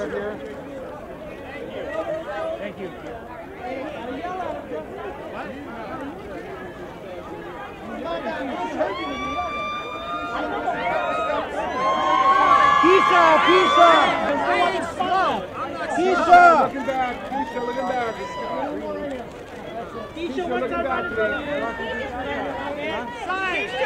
out of here. Thank you. Keesha, looking back. Keesha, what's up? Keesha, looking back. Side.